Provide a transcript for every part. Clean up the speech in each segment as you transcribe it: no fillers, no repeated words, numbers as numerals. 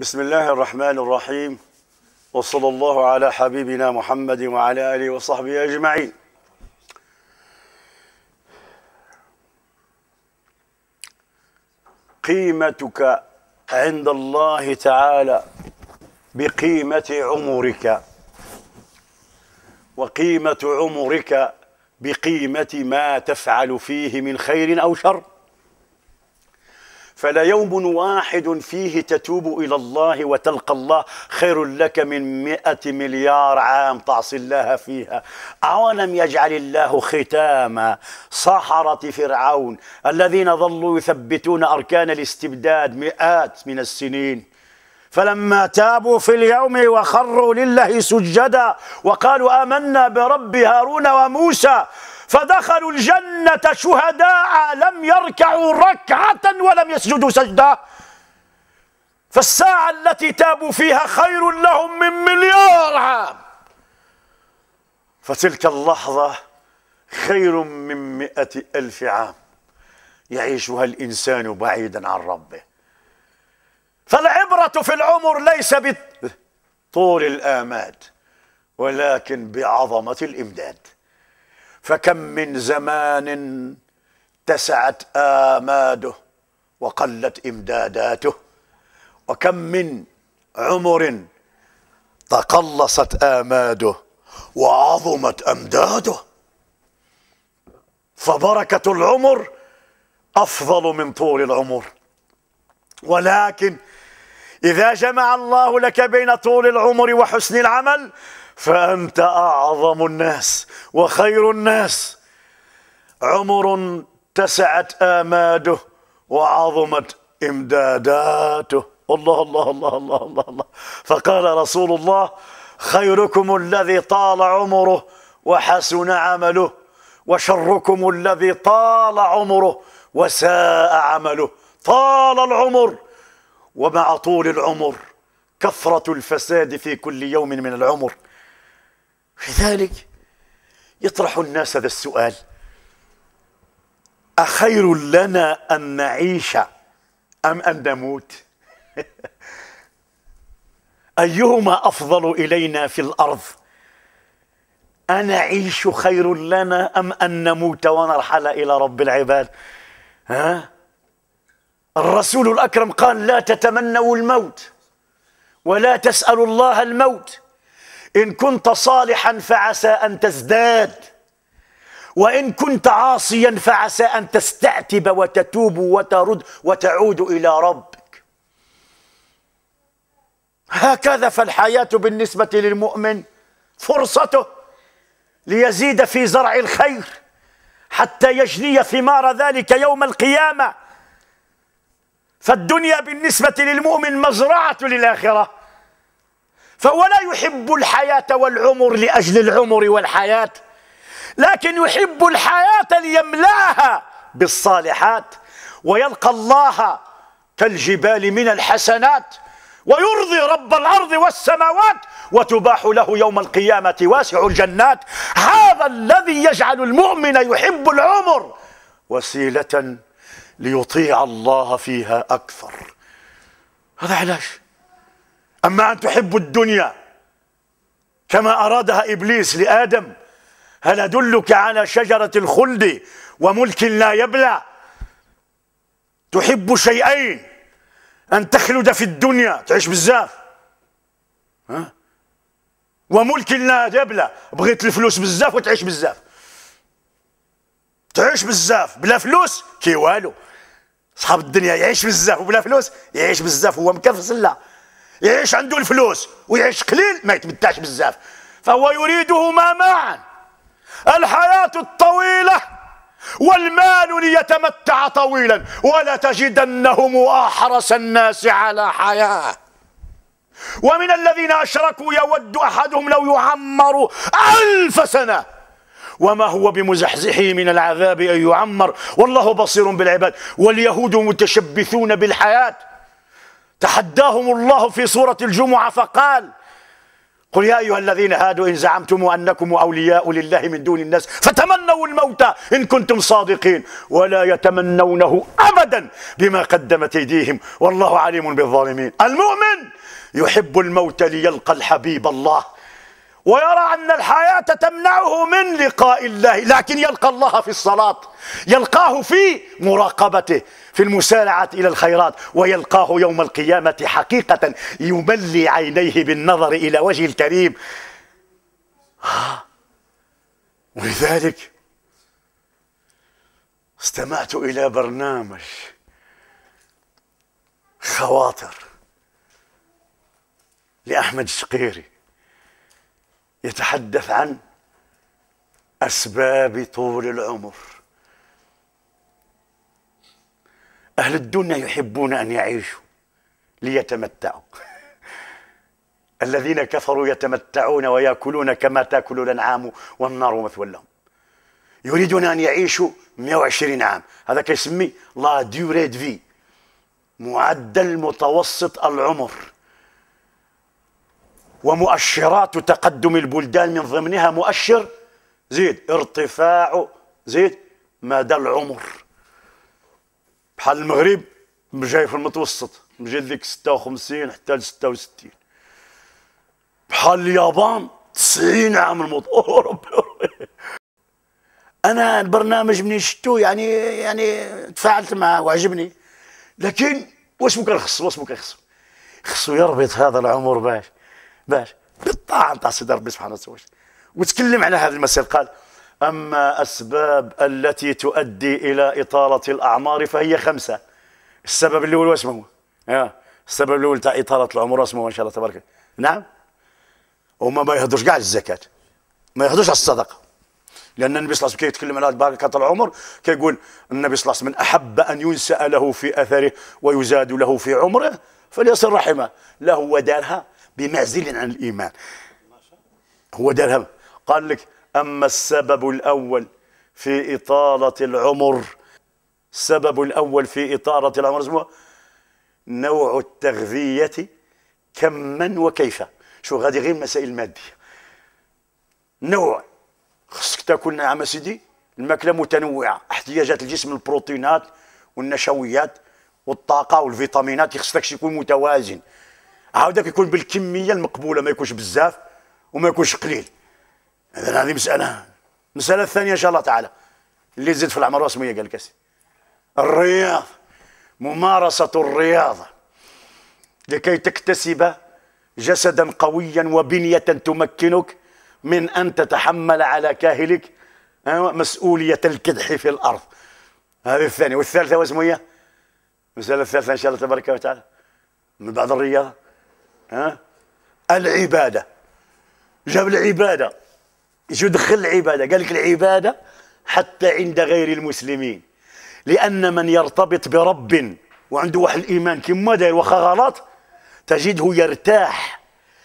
بسم الله الرحمن الرحيم، وصلى الله على حبيبنا محمد وعلى آله وصحبه أجمعين. قيمتك عند الله تعالى بقيمة عمرك، وقيمة عمرك بقيمة ما تفعل فيه من خير أو شر. فلا يوم واحد فيه تتوب إلى الله وتلقى الله خير لك من 100 مليار عام تعصي الله فيها. أولم يجعل الله ختام سحرة فرعون الذين ظلوا يثبتون أركان الاستبداد مئات من السنين، فلما تابوا في اليوم وخروا لله سجدا وقالوا آمنا برب هارون وموسى فدخلوا الجنة شهداء لم يركعوا ركعة ولم يسجدوا سجدة. فالساعة التي تابوا فيها خير لهم من 1 مليار عام، فتلك اللحظة خير من 100 ألف عام يعيشها الإنسان بعيدا عن ربه. فالعبرة في العمر ليس بطول الآماد ولكن بعظمة الإمداد. فكم من زمان تسعت آماده وقلت إمداداته، وكم من عمر تقلصت آماده وعظمت أمداده. فبركة العمر أفضل من طول العمر، ولكن إذا جمع الله لك بين طول العمر وحسن العمل فأنت أعظم الناس وخير الناس. عمر تسعت آماده وعظمت إمداداته. الله الله الله الله الله الله. فقال رسول الله: خيركم الذي طال عمره وحسن عمله، وشركم الذي طال عمره وساء عمله. طال العمر، ومع طول العمر كثرة الفساد في كل يوم من العمر. لذلك يطرح الناس هذا السؤال: أخير لنا أن نعيش أم أن نموت؟ أيهما أفضل إلينا في الأرض؟ أنعيش خير لنا أم أن نموت ونرحل إلى رب العباد؟ ها؟ الرسول الأكرم قال: لا تتمنوا الموت ولا تسألوا الله الموت، إن كنت صالحا فعسى أن تزداد، وإن كنت عاصيا فعسى أن تستعتب وتتوب وترد وتعود إلى ربك. هكذا فالحياة بالنسبة للمؤمن فرصته ليزيد في زرع الخير حتى يجني ثمار ذلك يوم القيامة. فالدنيا بالنسبة للمؤمن مزرعة للآخرة، فهو لا يحب الحياة والعمر لأجل العمر والحياة، لكن يحب الحياة ليملأها بالصالحات ويلقى الله كالجبال من الحسنات، ويرضي رب الأرض والسماوات، وتباح له يوم القيامة واسع الجنات. هذا الذي يجعل المؤمن يحب العمر وسيلة ليطيع الله فيها أكثر. هذا علاش. أما أن تحب الدنيا كما أرادها إبليس لآدم: هل أدلك على شجرة الخلد وملك لا يبلى؟ تحب شيئين: أن تخلد في الدنيا، تعيش بزاف، ها؟ وملك لا يبلى، بغيت الفلوس بزاف وتعيش بزاف، تعيش بزاف بلا فلوس كي والو. صاحب الدنيا يعيش بزاف وبلا فلوس، يعيش بزاف هو مكرفس، لا يعيش عنده الفلوس ويعيش قليل ما يتمتعش بزاف، فهو يريدهما معا: الحياة الطويلة والمال ليتمتع طويلا. ولتجدنهم أحرص الناس على حياة، ومن الذين أشركوا يود أحدهم لو يعمر 1000 سنة وما هو بمزحزحه من العذاب أن يعمر، والله بصير بالعباد. واليهود متشبثون بالحياة، تحداهم الله في سورة الجمعة فقال: قل يا أيها الذين هادوا إن زعمتم أنكم أولياء لله من دون الناس فتمنوا الموت إن كنتم صادقين ولا يتمنونه أبدا بما قدمت أيديهم والله عليم بالظالمين. المؤمن يحب الموت ليلقى الحبيب الله ويرى أن الحياة تمنعه من لقاء الله، لكن يلقى الله في الصلاة، يلقاه في مراقبته، في المسارعة إلى الخيرات، ويلقاه يوم القيامة حقيقة يملي عينيه بالنظر إلى وجه الكريم. ولذلك استمعت إلى برنامج خواطر لأحمد الشقيري يتحدث عن أسباب طول العمر. أهل الدنيا يحبون أن يعيشوا ليتمتعوا الذين كفروا يتمتعون ويأكلون كما تأكل الأنعام والنار مثوى لهم. يريدون أن يعيشوا 120 عام، هذا كيسميه لا ديوري دو في، معدل متوسط العمر. ومؤشرات تقدم البلدان من ضمنها مؤشر ارتفاع مدى العمر. بحال المغرب جاي في المتوسط، مجي ديك 56 حتى ل 66. بحال اليابان 90 عام المتوسط. انا البرنامج منين شفتو يعني تفاعلت معاه وعجبني، لكن واش ممكن خصو يربط هذا العمر باش بالطاعة نتاع سيدي ربي سبحانه وتعالى. وتكلم على هذا المسألة، قال: أما أسباب التي تؤدي إلى إطالة الأعمار فهي 5. السبب الأول واش هو؟ السبب الأول تاع إطالة العمر واش هو إن شاء الله تبارك الله؟ نعم، هما ما يهضروش كاع على الزكاة، ما يهضروش على الصدقة، لأن النبي صلى الله عليه وسلم كيتكلم على بركة العمر، كيقول النبي صلى الله عليه وسلم: من أحب أن ينسأ له في أثره ويزاد له في عمره فليصل رحمه. لا، هو دارها بمعزل عن الإيمان، هو درهم. قال لك: أما السبب الأول في إطالة العمر، السبب الأول في إطالة العمر اسمه نوع التغذية كما وكيف. شو غادي غير مسائل مادية، نوع خصك تاكل. نعم سيدي، الماكلة متنوعة، احتياجات الجسم، البروتينات والنشويات والطاقة والفيتامينات، خص داكشي يكون متوازن. عاودك يكون بالكميه المقبوله، ما يكونش بزاف وما يكونش قليل. اذا هذه مساله. المساله الثانيه ان شاء الله تعالى اللي زيد في العمر واسميه قال كاسي الرياض، ممارسه الرياضه لكي تكتسب جسدا قويا وبنيه تمكنك من ان تتحمل على كاهلك مسؤوليه الكدح في الارض. هذه الثانيه. والثالثه واسميه المساله الثالثه ان شاء الله تبارك وتعالى من بعد الرياضه العبادة. جاب العبادة، شو دخل العبادة؟ قال لك: العبادة حتى عند غير المسلمين، لأن من يرتبط برب وعنده واحد الإيمان كما داير واخا غلط تجده يرتاح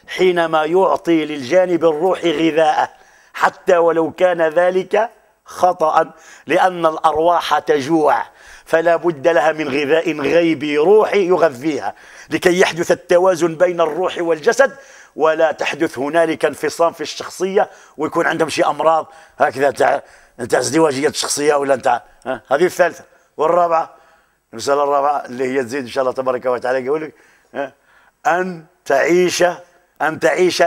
حينما يعطي للجانب الروحي غذاءه، حتى ولو كان ذلك خطأ، لأن الأرواح تجوع فلا بد لها من غذاء غيبي روحي يغذيها لكي يحدث التوازن بين الروح والجسد، ولا تحدث هنالك انفصام في الشخصية ويكون عندهم شي أمراض هكذا تاع ازدواجية الشخصية ولا تاع. هذه الثالثة. والرابعة، المسألة الرابعة اللي هي تزيد إن شاء الله تبارك وتعالى، يقول لك: أن تعيش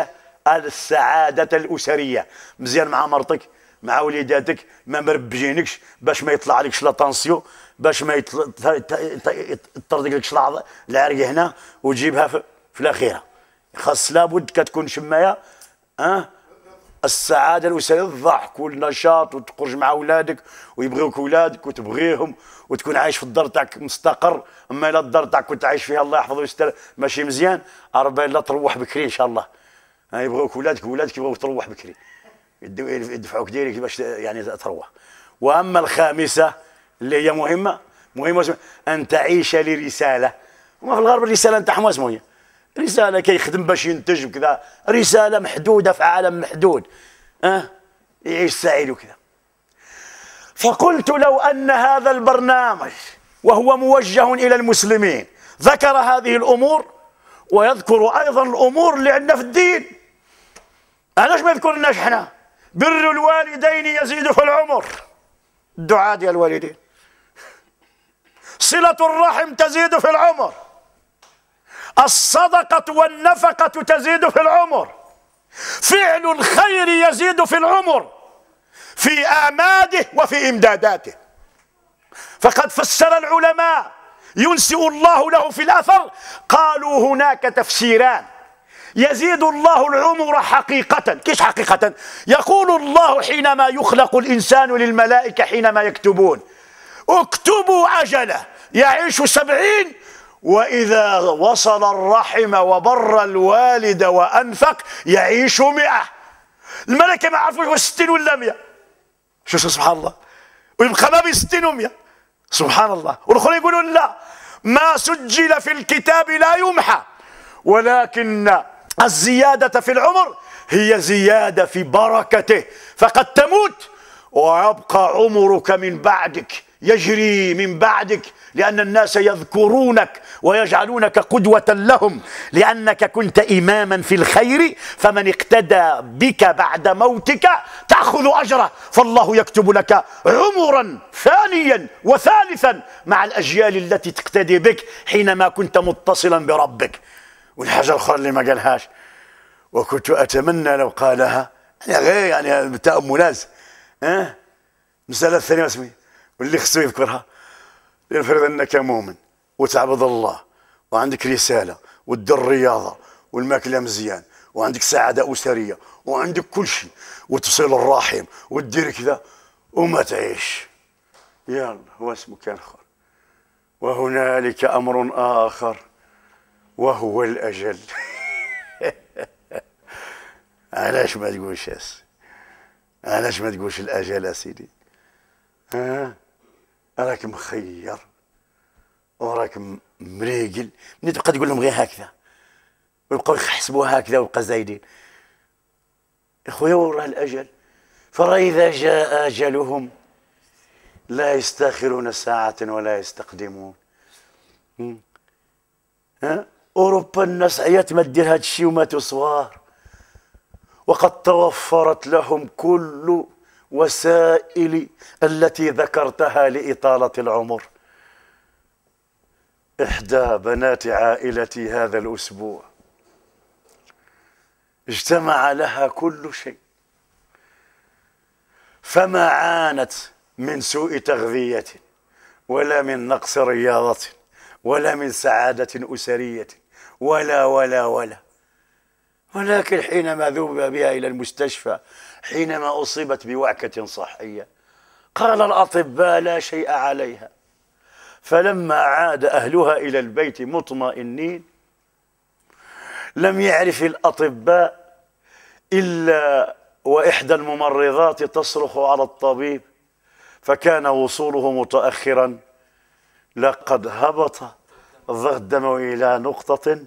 السعادة الأسرية مزيان مع مرتك، مع وليداتك، ما مربجينكش باش ما يطلع لكش لا طونسيون، باش ما يطردك لكش العرق هنا وتجيبها في الاخيره. خاص لابد كتكون شمايه السعاده الاسريه، الضحك والنشاط، وتخرج مع اولادك ويبغيوك اولادك وتبغيهم، وتكون عايش في الدار تاعك مستقر. اما الا الدار تاعك كنت عايش فيها الله يحفظه ويستر ماشي مزيان، ربي لا تروح بكري ان شاء الله. يبغيوك اولادك وولادك يبغيوك تروح بكري، يدفعوك ديريك باش يعني تروح. واما الخامسه اللي هي مهمه ان تعيش لرساله. وما في الغرب الرساله نتاعهم واسمو هي رساله، كيخدم باش ينتج وكذا، رساله محدوده في عالم محدود، يعيش سعيد وكذا. فقلت: لو ان هذا البرنامج وهو موجه الى المسلمين ذكر هذه الامور، ويذكر ايضا الامور اللي عندنا في الدين، علاش ما يذكرناش حنا؟ بر الوالدين يزيد في العمر، الدعاء ديال الوالدين. صلة الرحم تزيد في العمر. الصدقة والنفقة تزيد في العمر. فعل الخير يزيد في العمر، في آماده وفي إمداداته. فقد فسر العلماء ينسئ الله له في الأثر، قالوا هناك تفسيران: يزيد الله العمر حقيقة، كيش حقيقة؟ يقول الله حينما يخلق الإنسان للملائكة حينما يكتبون: اكتبوا أجله يعيش 70 وإذا وصل الرحم وبر الوالد وأنفق يعيش 100. الملائكة ما عرفوش هو 60 ولا 100. شوف سبحان الله، ويبقى ما بين 60 و100 سبحان الله. والآخرين يقولوا لا، ما سجل في الكتاب لا يمحى، ولكن الزيادة في العمر هي زيادة في بركته، فقد تموت ويبقى عمرك من بعدك يجري من بعدك، لأن الناس يذكرونك ويجعلونك قدوة لهم، لأنك كنت إماما في الخير، فمن اقتدى بك بعد موتك تأخذ أجره، فالله يكتب لك عمرا ثانيا وثالثا مع الأجيال التي تقتدي بك حينما كنت متصلا بربك. والحاجة الأخرى اللي ما قالهاش وكنت أتمنى لو قالها، غير يعني بتأملات، المسألة الثانية اسمي واللي خصو يذكرها. لنفرض انك مؤمن وتعبد الله وعندك رساله وتدير الرياضه والماكله مزيان وعندك سعاده اسريه وعندك كل شيء وتصل الرحم وتدير كذا وما تعيش، يلا هو اسمك اخر. وهنالك امر اخر وهو الاجل. علاش ما تقولش علاش ما تقولش الاجل يا سيدي؟ راك مخير وراك مريقل. ملي تبقى تقول لهم غير هكذا ويبقاو يحسبوها هكذا ويبقى زايدين، يا خويا وراه الاجل. فإذا جاء اجلهم لا يستاخرون ساعة ولا يستقدمون. اوروبا الناس عيات ما دير هاد الشيء وما تصوار، وقد توفرت لهم كل وسائل التي ذكرتها لإطالة العمر. إحدى بنات عائلتي هذا الأسبوع اجتمع لها كل شيء، فما عانت من سوء تغذية ولا من نقص رياضة ولا من سعادة أسرية ولا ولا ولا، ولكن حينما ذهب بها إلى المستشفى حينما أصيبت بوعكة صحية قال الأطباء لا شيء عليها. فلما عاد أهلها إلى البيت مطمئنين لم يعرف الأطباء إلا وإحدى الممرضات تصرخ على الطبيب، فكان وصوله متأخرا. لقد هبط الضغط الدموي إلى نقطة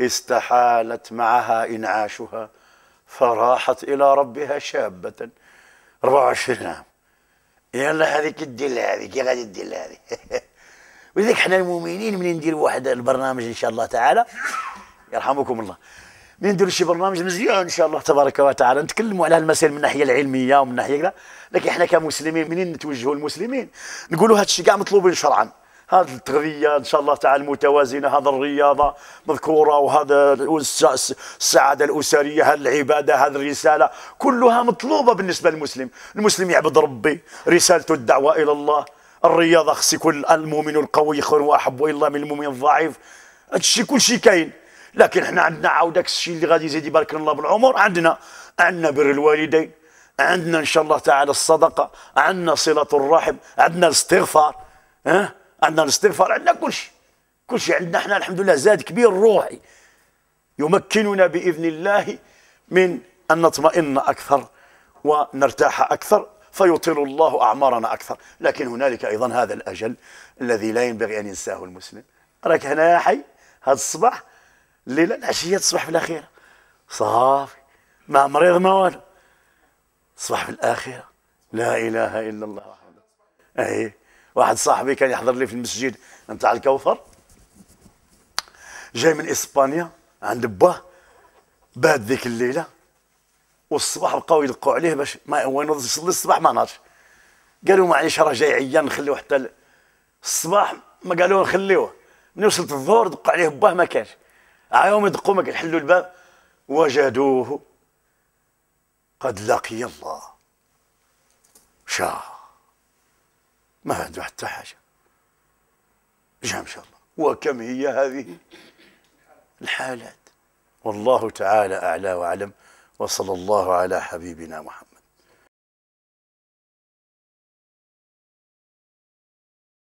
استحالت معها إنعاشها، فراحت إلى ربها شابة 24 عام. يلا هذيك دير لها هذيك، غادي دير لها هذيك. ولذلك حنا المؤمنين من ندير واحد البرنامج إن شاء الله تعالى يرحمكم الله، من نديروا شي برنامج مزيان إن شاء الله تبارك وتعالى نتكلموا على المسائل من الناحية العلمية ومن ناحية كذا، لكن حنا كمسلمين منين نتوجهوا للمسلمين نقولوا هذا الشيء كاع مطلوبين شرعا. هذه التغذية إن شاء الله تعالى المتوازنة، هذا الرياضة مذكورة، وهذا السعادة الأسرية، هذه العبادة، هذه الرسالة، كلها مطلوبة بالنسبة للمسلم. المسلم يعبد ربي، رسالته الدعوة إلى الله، الرياضة خص يكون المؤمن القوي خير وأحب إلى الله من المؤمن الضعيف. هذا الشيء كل شيء كاين، لكن حنا عندنا عاودك الشيء اللي غادي يزيد يبارك الله بالعمر، عندنا بر الوالدين، عندنا إن شاء الله تعالى الصدقة، عندنا صلة الرحم، عندنا الاستغفار، عندنا الاستغفار، عندنا كل شيء. كل شيء عندنا احنا الحمد لله، زاد كبير روحي يمكننا باذن الله من ان نطمئن اكثر ونرتاح اكثر، فيطيل الله اعمارنا اكثر. لكن هنالك ايضا هذا الاجل الذي لا ينبغي ان ينساه المسلم. راك هنا يا حي، هذا الصباح الليله العشيه تصبح في الاخيره صافي، ما مريض ما والو، تصبح في الاخيره لا اله الا الله وحده. اي واحد صاحبي كان يحضر لي في المسجد نتاع الكوثر، جاي من اسبانيا عند باه، بات ذيك الليله والصباح بقاو يلقوا عليه باش ما هو ينوض يصلي الصباح ما ناضش. قالوا معليش راه جاي عيان نخليوه حتى الصباح، ما قالوا نخليوه. ملي وصلت الظهر دقوا عليه باه ما كانش، عاهم يدقوا ما كيحلوا الباب وجدوه قد لقي الله. شا ما عنده حتى حاجه، جا ان شاء الله. وكم هي هذه الحالات، والله تعالى اعلى واعلم، وصلى الله على حبيبنا محمد.